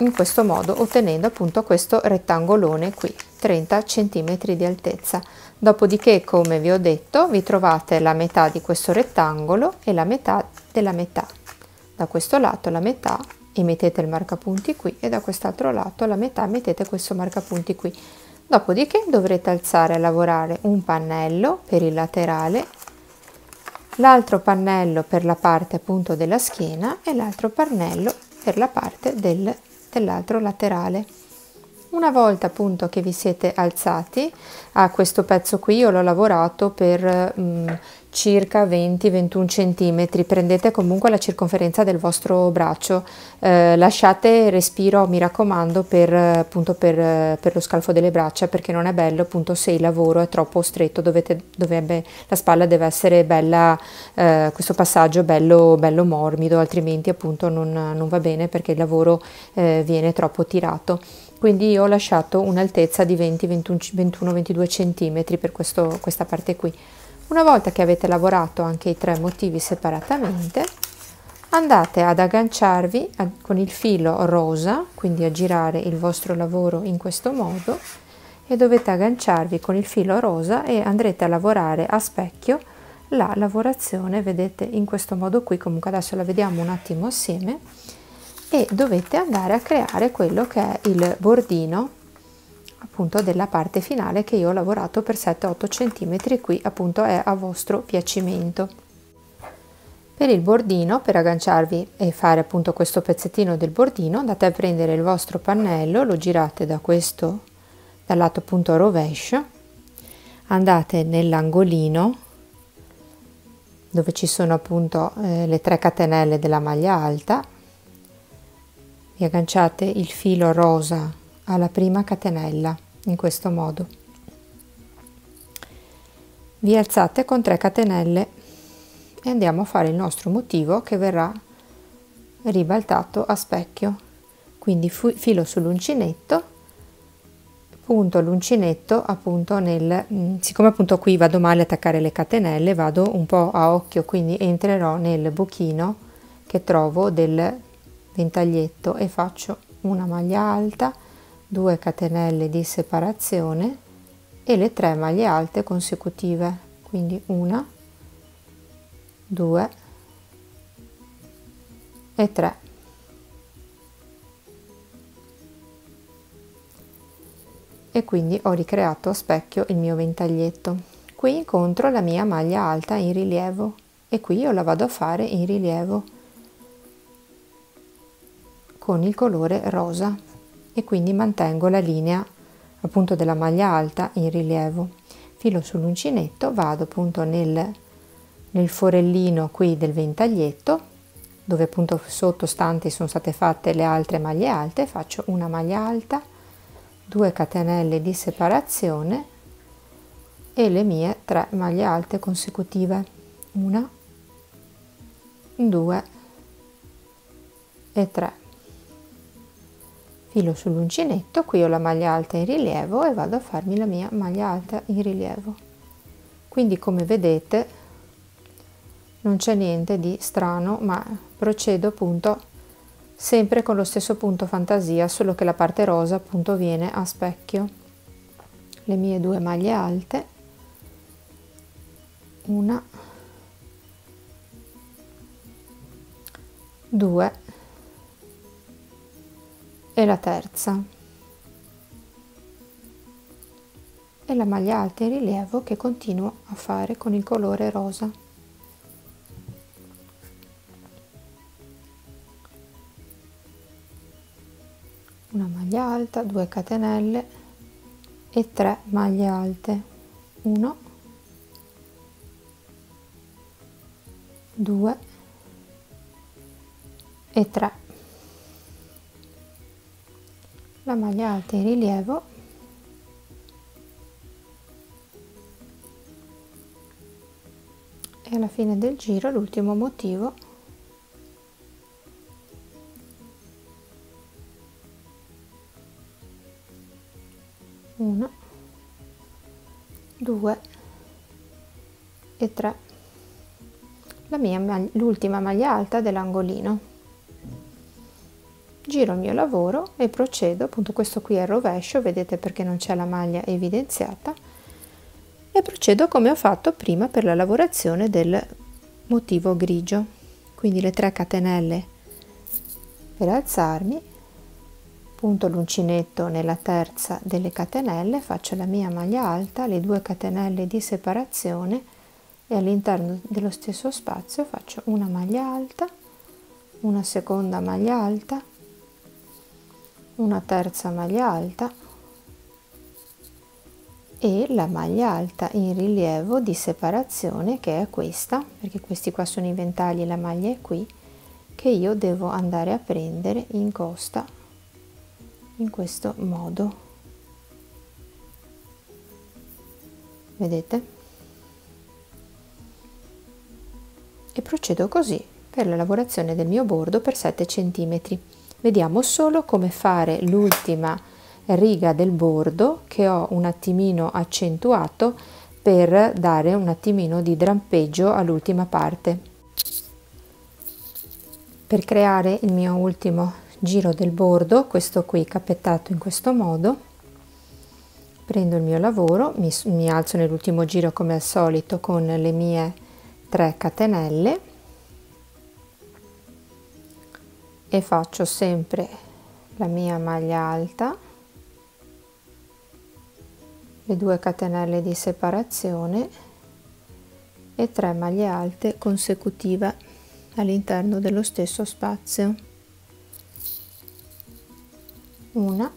in questo modo, ottenendo appunto questo rettangolone qui, trenta centimetri di altezza. Dopodiché, come vi ho detto, vi trovate la metà di questo rettangolo e la metà della metà, da questo lato la metà e mettete il marcapunti qui, e da quest'altro lato la metà mettete questo marcapunti qui. Dopodiché dovrete alzare a lavorare un pannello per il laterale, l'altro pannello per la parte appunto della schiena e l'altro pannello per la parte del dell'altro laterale. Una volta appunto che vi siete alzati a questo pezzo qui, io l'ho lavorato per mh, circa venti ventuno centimetri. Prendete comunque la circonferenza del vostro braccio, eh, lasciate respiro, mi raccomando, per appunto per, per lo scalfo delle braccia, perché non è bello appunto se il lavoro è troppo stretto. Dovete, dovrebbe, la spalla deve essere bella, eh, questo passaggio bello, bello morbido, altrimenti appunto non, non va bene, perché il lavoro eh, viene troppo tirato. Quindi io ho lasciato un'altezza di venti ventuno ventidue centimetri per questo, questa parte qui. Una volta che avete lavorato anche i tre motivi separatamente, andate ad agganciarvi a, con il filo rosa, quindi a girare il vostro lavoro in questo modo, e dovete agganciarvi con il filo rosa e andrete a lavorare a specchio la lavorazione, vedete, in questo modo qui. Comunque adesso la vediamo un attimo assieme. E dovete andare a creare quello che è il bordino appunto della parte finale, che io ho lavorato per sette otto centimetri. Qui appunto è a vostro piacimento. Per il bordino, per agganciarvi e fare appunto questo pezzettino del bordino, andate a prendere il vostro pannello, lo girate da questo, dal lato appunto rovescio, andate nell'angolino dove ci sono appunto eh, le tre catenelle della maglia alta, vi agganciate il filo rosa alla prima catenella in questo modo, vi alzate con tre catenelle e andiamo a fare il nostro motivo, che verrà ribaltato a specchio. Quindi filo sull'uncinetto, punto l'uncinetto appunto nel, siccome appunto qui vado male a attaccare le catenelle, vado un po' a occhio, quindi entrerò nel buchino che trovo del ventaglietto e faccio una maglia alta, due catenelle di separazione e le tre maglie alte consecutive, quindi una, due e tre. E quindi ho ricreato a specchio il mio ventaglietto. Qui incontro la mia maglia alta in rilievo e qui io la vado a fare in rilievo con il colore rosa, e quindi mantengo la linea appunto della maglia alta in rilievo. Filo sull'uncinetto, vado appunto nel, nel forellino qui del ventaglietto, dove appunto sottostanti sono state fatte le altre maglie alte, faccio una maglia alta, due catenelle di separazione e le mie tre maglie alte consecutive, una, due e tre. Filo sull'uncinetto, qui ho la maglia alta in rilievo e vado a farmi la mia maglia alta in rilievo. Quindi, come vedete, non c'è niente di strano, ma procedo appunto sempre con lo stesso punto fantasia, solo che la parte rosa appunto viene a specchio. Le mie due maglie alte, una, due e la terza, e la maglia alta in rilievo che continuo a fare con il colore rosa. Una maglia alta, due catenelle e tre maglie alte, uno, due e tre. La maglia alta in rilievo, e alla fine del giro l'ultimo motivo, uno, due e tre, la mia l'ultima maglia alta dell'angolino. Giro il mio lavoro e procedo, appunto questo qui è il rovescio, vedete, perché non c'è la maglia evidenziata, e procedo come ho fatto prima per la lavorazione del motivo grigio, quindi le tre catenelle per alzarmi, punto l'uncinetto nella terza delle catenelle, faccio la mia maglia alta, le due catenelle di separazione e all'interno dello stesso spazio faccio una maglia alta, una seconda maglia alta, una terza maglia alta e la maglia alta in rilievo di separazione, che è questa, perché questi qua sono i ventagli e la maglia è qui, che io devo andare a prendere in costa in questo modo, vedete, e procedo così per la lavorazione del mio bordo per sette centimetri. Vediamo solo come fare l'ultima riga del bordo, che ho un attimino accentuato per dare un attimino di drampeggio all'ultima parte. Per creare il mio ultimo giro del bordo, questo qui cappettato in questo modo, prendo il mio lavoro, mi, mi alzo nell'ultimo giro come al solito con le mie tre catenelle e faccio sempre la mia maglia alta, le due catenelle di separazione e tre maglie alte consecutive all'interno dello stesso spazio, una,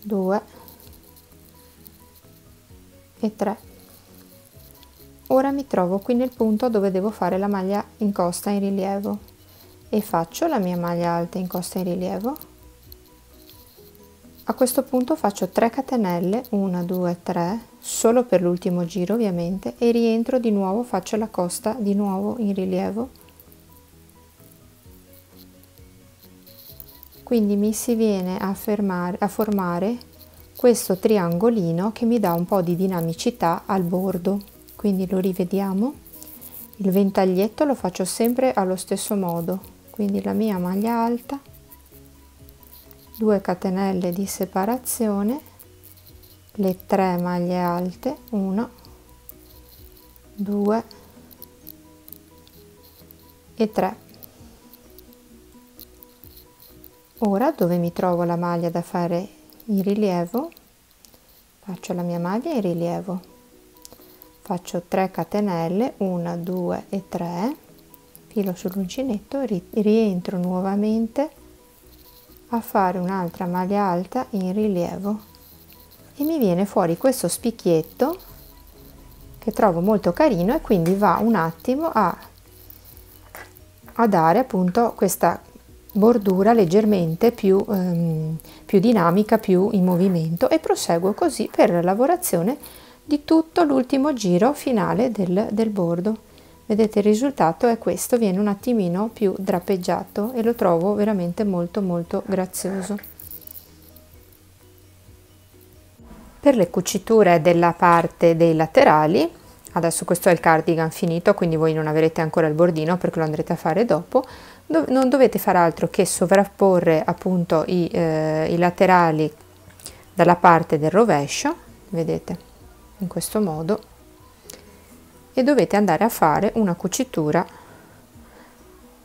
due e tre. Ora mi trovo qui nel punto dove devo fare la maglia in costa in rilievo e faccio la mia maglia alta in costa in rilievo. A questo punto faccio tre catenelle, uno, due, tre, solo per l'ultimo giro ovviamente, e rientro di nuovo, faccio la costa di nuovo in rilievo. Quindi mi si viene a, fermare, a formare questo triangolino che mi dà un po' di dinamicità al bordo. Quindi lo rivediamo. Il ventaglietto lo faccio sempre allo stesso modo. Quindi la mia maglia alta, due catenelle di separazione, le tre maglie alte, uno, due e tre. Ora, dove mi trovo la maglia da fare in rilievo, faccio la mia maglia in rilievo, faccio tre catenelle, uno, due e tre, filo sull'uncinetto, rientro nuovamente, a fare un'altra maglia alta in rilievo e mi viene fuori questo spicchietto che trovo molto carino, e quindi va un attimo a, a dare appunto questa bordura leggermente più, ehm, più dinamica, più in movimento, e proseguo così per la lavorazione di tutto l'ultimo giro finale del, del bordo. Vedete, il risultato è questo, viene un attimino più drapeggiato e lo trovo veramente molto molto grazioso. Per le cuciture della parte dei laterali, adesso questo è il cardigan finito, quindi voi non avrete ancora il bordino perché lo andrete a fare dopo. Non dovete fare altro che sovrapporre appunto i, eh, i laterali dalla parte del rovescio, vedete, in questo modo, e dovete andare a fare una cucitura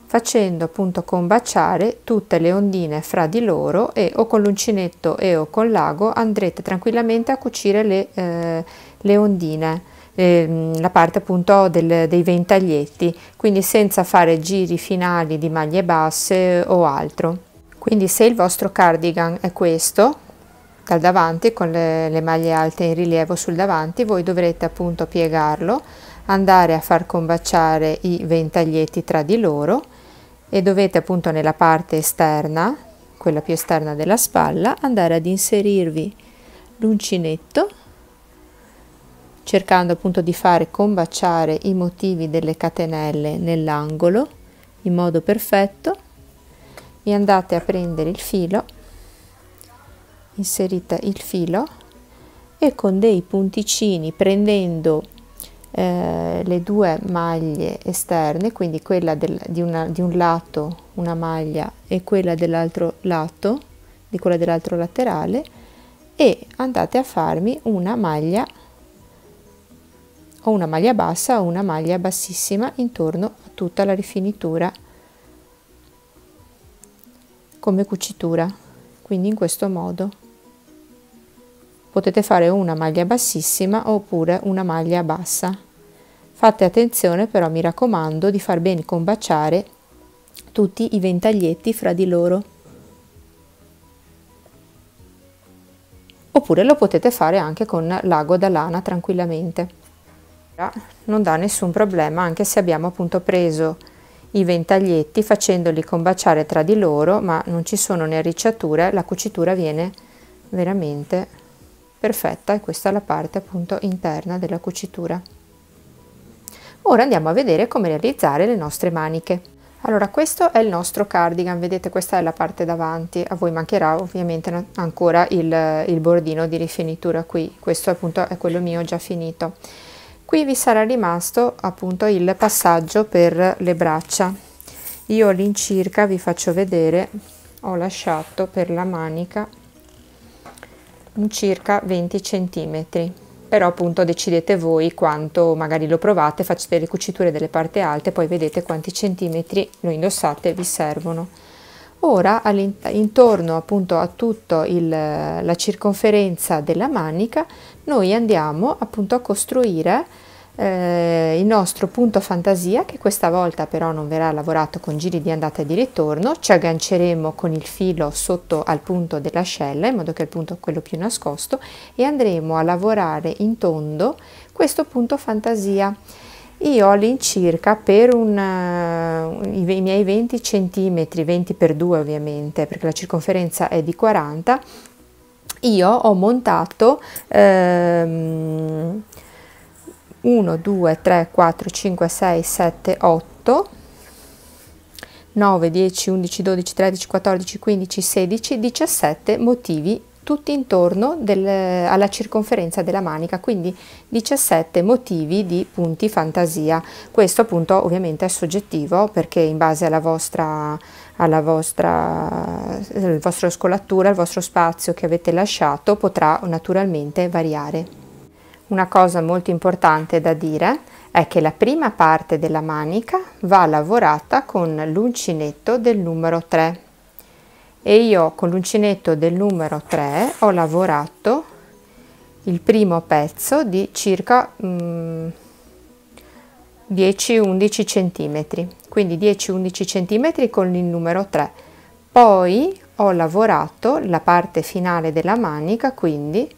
facendo appunto combaciare tutte le ondine fra di loro, e o con l'uncinetto e o con l'ago andrete tranquillamente a cucire le, eh, le ondine, la parte appunto del, dei ventaglietti, quindi senza fare giri finali di maglie basse o altro. Quindi se il vostro cardigan è questo dal davanti con le, le maglie alte in rilievo sul davanti, voi dovrete appunto piegarlo, andare a far combaciare i ventaglietti tra di loro, e dovete appunto nella parte esterna, quella più esterna della spalla, andare ad inserirvi l'uncinetto, cercando appunto di fare combaciare i motivi delle catenelle nell'angolo in modo perfetto. Vi andate a prendere il filo, inserite il filo e con dei punticini, prendendo eh, le due maglie esterne, quindi quella del, di, una, di un lato una maglia e quella dell'altro lato, di quella dell'altro laterale, e andate a farmi una maglia o una maglia bassa o una maglia bassissima intorno a tutta la rifinitura come cucitura. Quindi in questo modo potete fare una maglia bassissima oppure una maglia bassa. Fate attenzione però, mi raccomando, di far bene combaciare tutti i ventaglietti fra di loro, oppure lo potete fare anche con l'ago da lana tranquillamente. Non dà nessun problema anche se abbiamo appunto preso i ventaglietti facendoli combaciare tra di loro, ma non ci sono né arricciature, la cucitura viene veramente perfetta, e questa è la parte appunto interna della cucitura. Ora andiamo a vedere come realizzare le nostre maniche. Allora, questo è il nostro cardigan, vedete, questa è la parte davanti. A voi mancherà ovviamente ancora il, il bordino di rifinitura qui, questo appunto è quello mio già finito. Qui vi sarà rimasto appunto il passaggio per le braccia. Io all'incirca, vi faccio vedere, ho lasciato per la manica un circa venti centimetri, però appunto decidete voi quanto, magari lo provate, facete le cuciture delle parti alte, poi vedete quanti centimetri lo indossate vi servono. Ora intorno appunto a tutto il, la circonferenza della manica noi andiamo appunto a costruire eh, il nostro punto fantasia, che questa volta però non verrà lavorato con giri di andata e di ritorno. Ci agganceremo con il filo sotto al punto dell'ascella, in modo che il punto è quello più nascosto, e andremo a lavorare in tondo questo punto fantasia. Io all'incirca per un, uh, i, i miei venti centimetri, venti per due ovviamente, perché la circonferenza è di quaranta, io ho montato ehm, uno, due, tre, quattro, cinque, sei, sette, otto, nove, dieci, undici, dodici, tredici, quattordici, quindici, sedici, diciassette motivi tutti intorno del, alla circonferenza della manica, quindi diciassette motivi di punti fantasia. Questo appunto ovviamente è soggettivo, perché in base alla vostra, alla vostra alla vostra scolatura, al vostro spazio che avete lasciato, potrà naturalmente variare. Una cosa molto importante da dire è che la prima parte della manica va lavorata con l'uncinetto del numero tre, e io con l'uncinetto del numero tre ho lavorato il primo pezzo di circa dieci undici centimetri, quindi dieci undici centimetri con il numero tre. Poi ho lavorato la parte finale della manica, quindi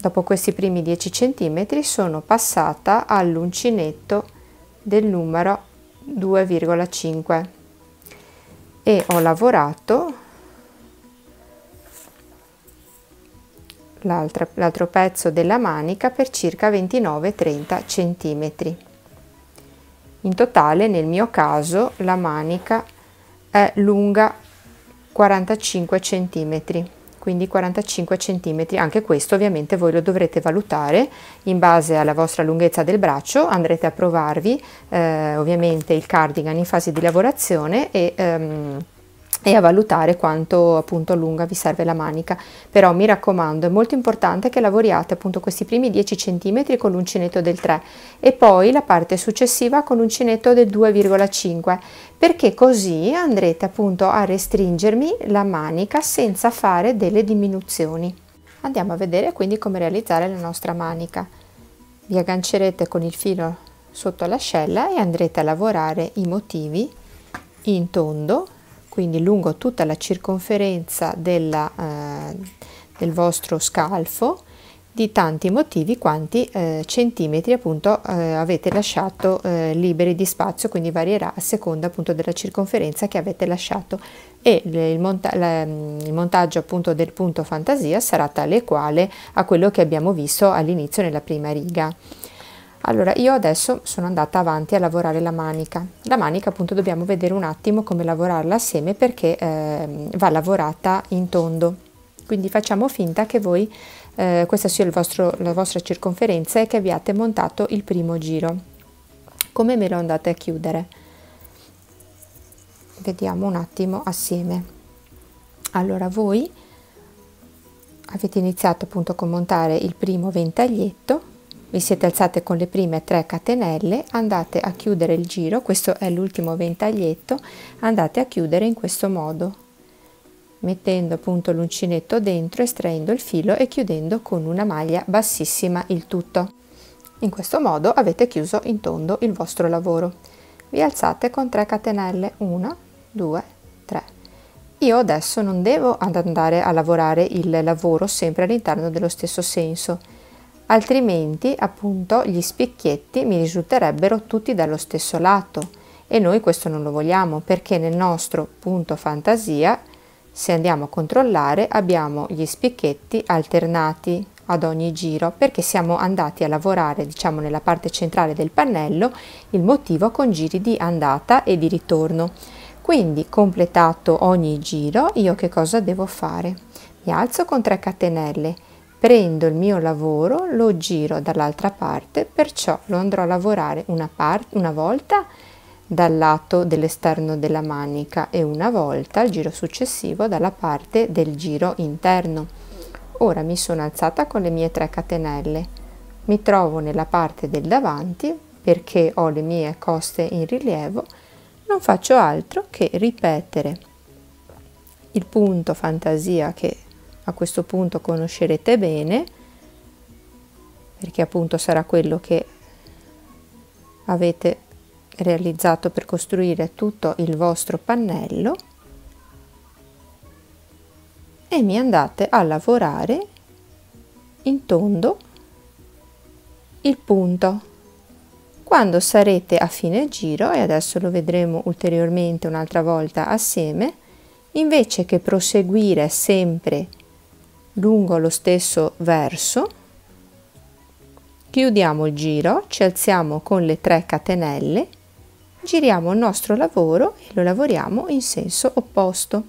dopo questi primi dieci centimetri sono passata all'uncinetto del numero due virgola cinque e ho lavorato l'altro pezzo della manica per circa ventinove trenta centimetri. In totale, nel mio caso, la manica è lunga quarantacinque centimetri, quindi quarantacinque centimetri. Anche questo ovviamente voi lo dovrete valutare in base alla vostra lunghezza del braccio, andrete a provarvi eh, ovviamente il cardigan in fase di lavorazione e ehm, e a valutare quanto appunto lunga vi serve la manica. Però mi raccomando, è molto importante che lavoriate appunto questi primi dieci centimetri con l'uncinetto del tre e poi la parte successiva con l'uncinetto del due virgola cinque, perché così andrete appunto a restringermi la manica senza fare delle diminuzioni. Andiamo a vedere quindi come realizzare la nostra manica. Vi aggancerete con il filo sotto l'ascella e andrete a lavorare i motivi in tondo, quindi lungo tutta la circonferenza della, eh, del vostro scalfo, di tanti motivi quanti eh, centimetri appunto eh, avete lasciato eh, liberi di spazio, quindi varierà a seconda appunto della circonferenza che avete lasciato, e il, monta la, il montaggio appunto del punto fantasia sarà tale quale a quello che abbiamo visto all'inizio nella prima riga. Allora, io adesso sono andata avanti a lavorare la manica. La manica appunto dobbiamo vedere un attimo come lavorarla assieme, perché eh, va lavorata in tondo, quindi facciamo finta che voi eh, questa sia il vostro, la vostra circonferenza e che abbiate montato il primo giro. Come me lo andate a chiudere? Vediamo un attimo assieme. Allora, voi avete iniziato appunto con montare il primo ventaglietto, vi siete alzate con le prime tre catenelle, andate a chiudere il giro, questo è l'ultimo ventaglietto, andate a chiudere in questo modo, mettendo appunto l'uncinetto dentro, estraendo il filo e chiudendo con una maglia bassissima il tutto. In questo modo avete chiuso in tondo il vostro lavoro. Vi alzate con tre catenelle, una, due, tre. Io adesso non devo andare a lavorare il lavoro sempre all'interno dello stesso senso, altrimenti appunto gli spicchietti mi risulterebbero tutti dallo stesso lato e noi questo non lo vogliamo, perché nel nostro punto fantasia, se andiamo a controllare, abbiamo gli spicchietti alternati ad ogni giro, perché siamo andati a lavorare, diciamo, nella parte centrale del pannello il motivo con giri di andata e di ritorno. Quindi, completato ogni giro, io che cosa devo fare? Mi alzo con tre catenelle, prendo il mio lavoro, lo giro dall'altra parte, perciò lo andrò a lavorare una, una volta dal lato dell'esterno della manica e una volta, al giro successivo, dalla parte del giro interno. Ora mi sono alzata con le mie tre catenelle, mi trovo nella parte del davanti, perché ho le mie coste in rilievo, non faccio altro che ripetere il punto fantasia che a questo punto conoscerete bene, perché appunto sarà quello che avete realizzato per costruire tutto il vostro pannello, e mi andate a lavorare in tondo il punto. Quando sarete a fine giro, e adesso lo vedremo ulteriormente un'altra volta assieme, invece che proseguire sempre lungo lo stesso verso, chiudiamo il giro, ci alziamo con le tre catenelle, giriamo il nostro lavoro e lo lavoriamo in senso opposto,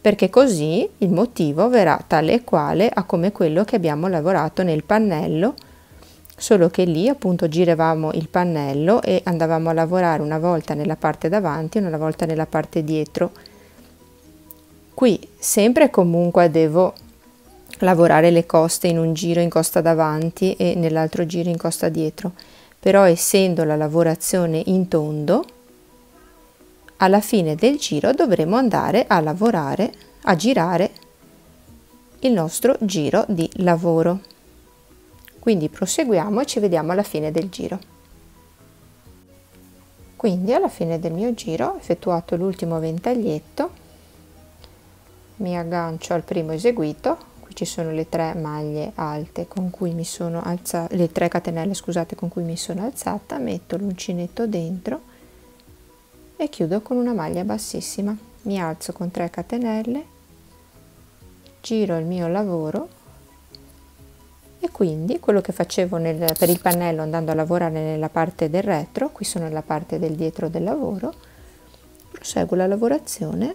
perché così il motivo verrà tale e quale a come quello che abbiamo lavorato nel pannello, solo che lì appunto giravamo il pannello e andavamo a lavorare una volta nella parte davanti e una volta nella parte dietro. Qui sempre comunque devo lavorare le coste in un giro in costa davanti e nell'altro giro in costa dietro, però essendo la lavorazione in tondo, alla fine del giro dovremo andare a lavorare, a girare il nostro giro di lavoro. Quindi proseguiamo e ci vediamo alla fine del giro. Quindi alla fine del mio giro, effettuato l'ultimo ventaglietto, mi aggancio al primo eseguito. Qui ci sono le tre maglie alte con cui mi sono alzata, le tre catenelle scusate con cui mi sono alzata, metto l'uncinetto dentro e chiudo con una maglia bassissima, mi alzo con tre catenelle, giro il mio lavoro. E quindi quello che facevo nel, per il pannello andando a lavorare nella parte del retro, qui sono la parte del dietro del lavoro, proseguo la lavorazione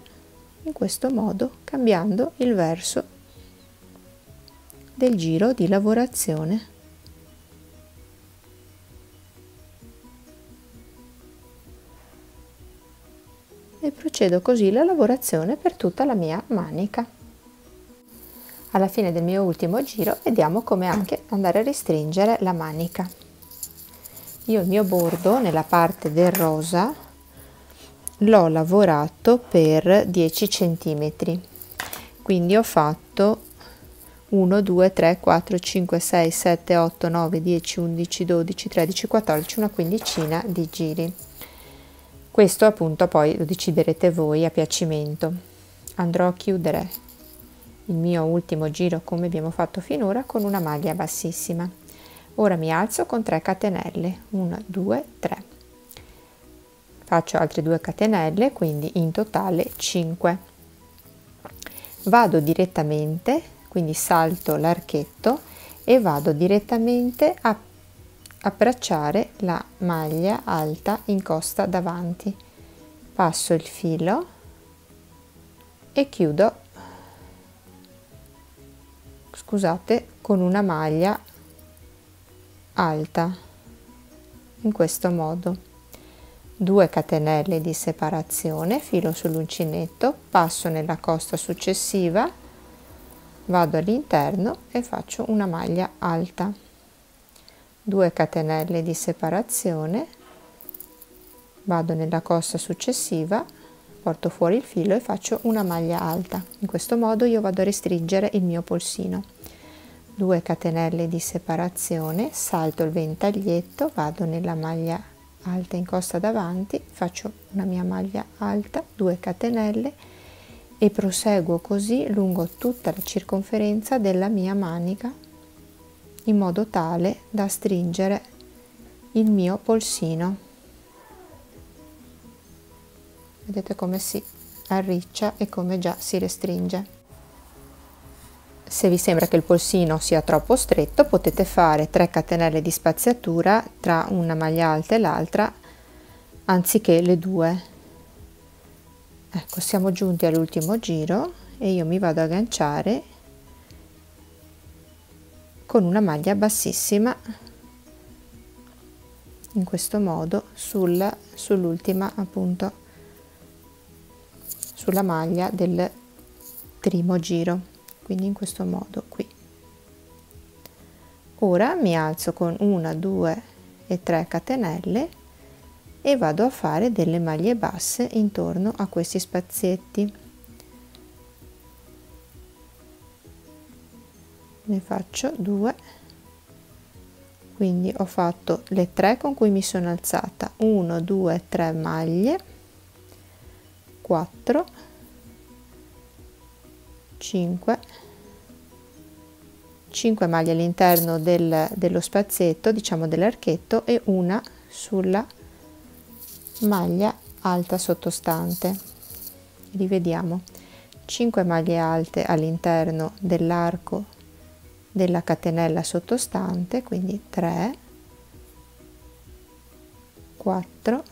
in questo modo, cambiando il verso del giro di lavorazione. E procedo così la lavorazione per tutta la mia manica. Alla fine del mio ultimo giro vediamo come anche andare a restringere la manica. Io il mio bordo nella parte del rosa l'ho lavorato per dieci centimetri, quindi ho fatto uno, due, tre, quattro, cinque, sei, sette, otto, nove, dieci, undici, dodici, tredici, quattordici, una quindicina di giri. Questo appunto poi lo deciderete voi a piacimento. Andrò a chiudere il mio ultimo giro come abbiamo fatto finora con una maglia bassissima. Ora mi alzo con tre catenelle, uno, due, tre, faccio altre due catenelle, quindi in totale cinque. Vado direttamente, quindi salto l'archetto e vado direttamente a abbracciare la maglia alta in costa davanti, passo il filo e chiudo, scusate, con una maglia alta in questo modo, due catenelle di separazione, filo sull'uncinetto, passo nella costa successiva, vado all'interno e faccio una maglia alta, due catenelle di separazione, vado nella costa successiva, porto fuori il filo e faccio una maglia alta. In questo modo io vado a restringere il mio polsino, due catenelle di separazione, salto il ventaglietto, vado nella maglia alta in costa davanti, faccio una mia maglia alta, due catenelle e proseguo così lungo tutta la circonferenza della mia manica in modo tale da stringere il mio polsino. Vedete come si arriccia e come già si restringe. Se vi sembra che il polsino sia troppo stretto, potete fare tre catenelle di spaziatura tra una maglia alta e l'altra anziché le due. Ecco, siamo giunti all'ultimo giro e io mi vado ad agganciare con una maglia bassissima in questo modo sul, sull'ultima appunto sulla maglia del primo giro, quindi in questo modo qui. Ora mi alzo con una, due e tre catenelle e vado a fare delle maglie basse intorno a questi spazietti, ne faccio due, quindi ho fatto le tre con cui mi sono alzata, uno, due, tre maglie, quattro, cinque, cinque maglie all'interno del, dello spazietto, diciamo dell'archetto, e una sulla maglia alta sottostante. Rivediamo, cinque maglie alte all'interno dell'arco della catenella sottostante, quindi tre, quattro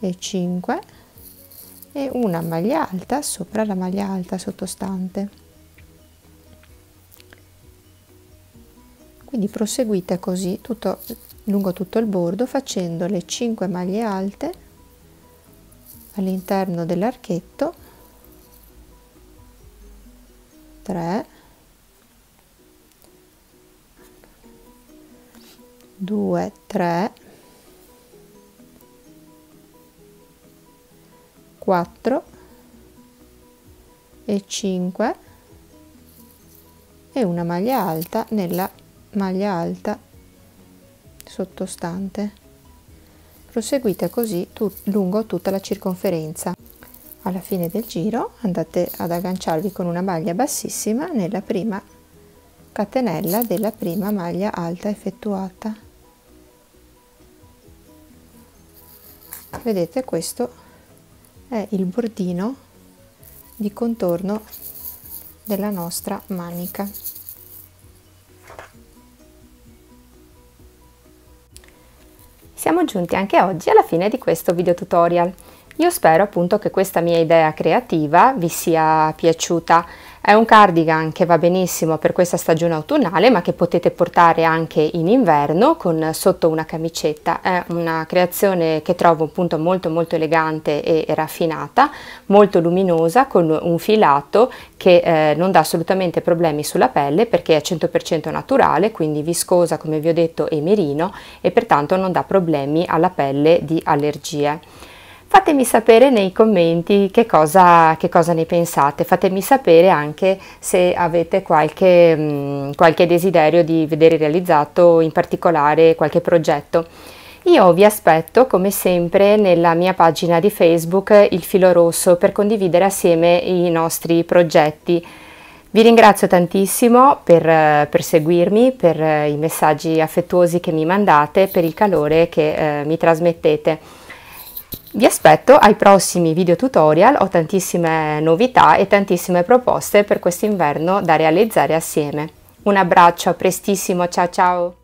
e cinque, e una maglia alta sopra la maglia alta sottostante. Quindi proseguite così tutto, lungo tutto il bordo, facendo le cinque maglie alte all'interno dell'archetto, tre, due, tre, quattro e cinque, e una maglia alta nella maglia alta sottostante. Proseguite così tut- lungo tutta la circonferenza. alla fine del giro andate ad agganciarvi con una maglia bassissima nella prima catenella della prima maglia alta effettuata. Vedete, questo è il bordino di contorno della nostra manica. Siamo giunti anche oggi alla fine di questo video tutorial. Io spero appunto che questa mia idea creativa vi sia piaciuta. È un cardigan che va benissimo per questa stagione autunnale, ma che potete portare anche in inverno con sotto una camicetta. È una creazione che trovo appunto molto molto elegante e raffinata, molto luminosa, con un filato che eh, non dà assolutamente problemi sulla pelle perché è cento per cento naturale, quindi viscosa come vi ho detto e merino, e pertanto non dà problemi alla pelle di allergie. Fatemi sapere nei commenti che cosa, che cosa ne pensate, fatemi sapere anche se avete qualche, mh, qualche desiderio di vedere realizzato in particolare qualche progetto. Io vi aspetto come sempre nella mia pagina di Facebook Il Filo Rosso per condividere assieme i nostri progetti. Vi ringrazio tantissimo per, per seguirmi, per i messaggi affettuosi che mi mandate, per il calore che eh, mi trasmettete. Vi aspetto ai prossimi video tutorial, ho tantissime novità e tantissime proposte per quest'inverno da realizzare assieme. Un abbraccio, a prestissimo, ciao ciao!